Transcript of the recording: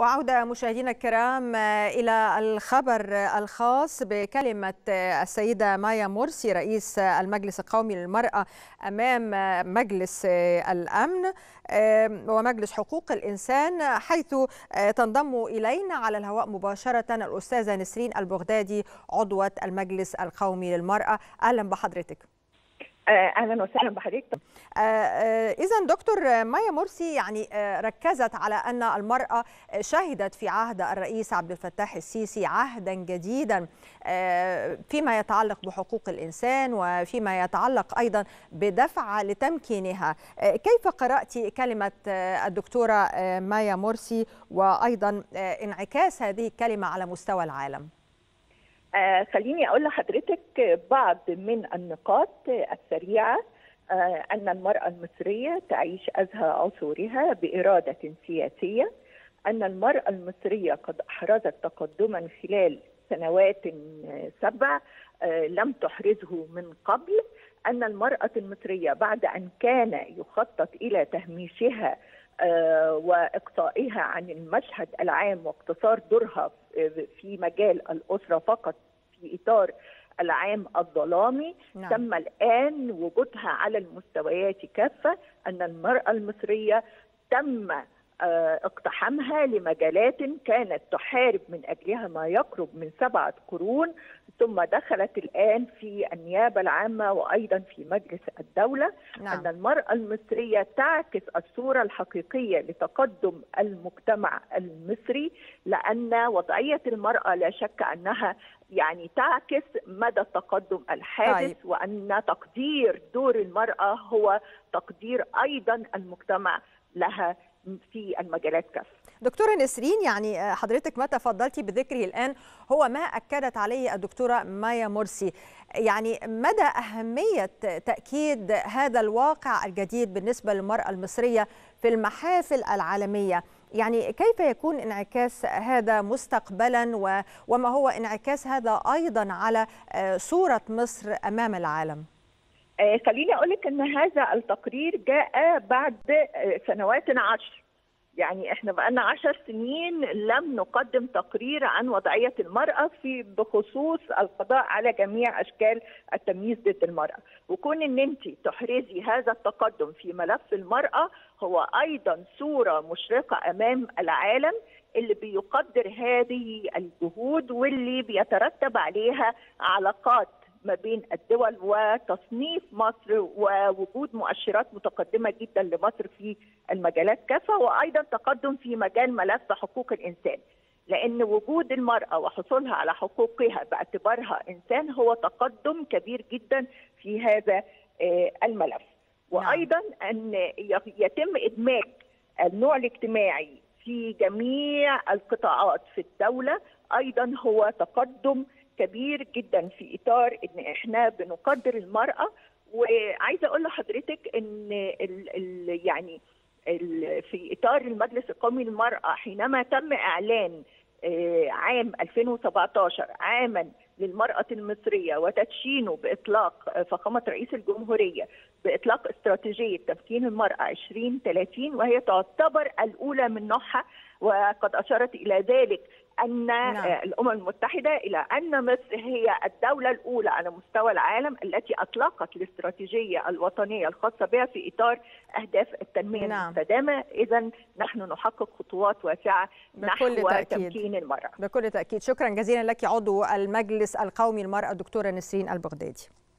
وعودة مشاهدينا الكرام إلى الخبر الخاص بكلمة السيدة مايا مرسي رئيس المجلس القومي للمرأة أمام مجلس الأمن ومجلس حقوق الإنسان، حيث تنضم إلينا على الهواء مباشرة الأستاذة نسرين البغدادي عضوة المجلس القومي للمرأة. أهلا بحضرتك. اهلا وسهلا بحضرتك. اذا دكتور مايا مرسي يعني ركزت على ان المرأة شهدت في عهد الرئيس عبد الفتاح السيسي عهدا جديدا فيما يتعلق بحقوق الإنسان وفيما يتعلق ايضا بدفع لتمكينها. كيف قرأت كلمة الدكتورة مايا مرسي وايضا انعكاس هذه الكلمة على مستوى العالم؟ خليني أقول لحضرتك بعض من النقاط السريعة. أن المرأة المصرية تعيش أزهى عصورها بإرادة سياسية، أن المرأة المصرية قد أحرزت تقدما خلال سنوات 7 لم تحرزه من قبل، أن المرأة المصرية بعد أن كان يخطط إلى تهميشها وإقصائها عن المشهد العام واقتصار دورها في مجال الأسرة فقط في إطار العام الظلامي، نعم. تم الآن وجودها على المستويات كافة، أن المرأة المصرية تم اقتحامها لمجالات كانت تحارب من أجلها ما يقرب من 7 قرون، ثم دخلت الآن في النيابة العامة وأيضا في مجلس الدولة. نعم. أن المرأة المصرية تعكس الصورة الحقيقية لتقدم المجتمع المصري، لأن وضعية المرأة لا شك أنها يعني تعكس مدى التقدم الحادث. طيب. وأن تقدير دور المرأة هو تقدير أيضا المجتمع لها في المجالات كافة. دكتورة نسرين، يعني حضرتك ما تفضلتي بذكره الآن هو ما أكدت عليه الدكتورة مايا مرسي، يعني مدى أهمية تأكيد هذا الواقع الجديد بالنسبة للمرأة المصرية في المحافل العالمية، يعني كيف يكون انعكاس هذا مستقبلا وما هو انعكاس هذا أيضا على صورة مصر أمام العالم؟ خليني أقول لك أن هذا التقرير جاء بعد سنوات 10، يعني إحنا بقالنا 10 سنين لم نقدم تقرير عن وضعية المرأة في بخصوص القضاء على جميع أشكال التمييز ضد المرأة، وكون إن أنت تحرزي هذا التقدم في ملف المرأة هو أيضا صورة مشرقة أمام العالم اللي بيقدر هذه الجهود واللي بيترتب عليها علاقات ما بين الدول وتصنيف مصر ووجود مؤشرات متقدمة جدا لمصر في المجالات كافة، وأيضا تقدم في مجال ملف حقوق الإنسان، لأن وجود المرأة وحصولها على حقوقها باعتبارها إنسان هو تقدم كبير جدا في هذا الملف. وأيضا أن يتم إدماج النوع الاجتماعي في جميع القطاعات في الدولة أيضا هو تقدم كبير جدا في إطار إن إحنا بنقدر المرأة. وعايزة أقول لحضرتك إن في إطار المجلس القومي للمرأة حينما تم إعلان عام 2017 عاما للمرأة المصرية وتدشينه بإطلاق فخامة رئيس الجمهورية بإطلاق استراتيجية تمكين المرأة 2030، وهي تعتبر الأولى من نوعها، وقد أشارت إلى ذلك أن نعم. الأمم المتحدة إلى أن مصر هي الدولة الأولى على مستوى العالم التي أطلقت الاستراتيجية الوطنية الخاصة بها في إطار أهداف التنمية نعم. المستدامة. إذا نحن نحقق خطوات واسعة نحو تمكين المرأة. بكل تأكيد. شكرا جزيلا لك عضو المجلس القومي للمرأة الدكتورة نسرين البغدادي.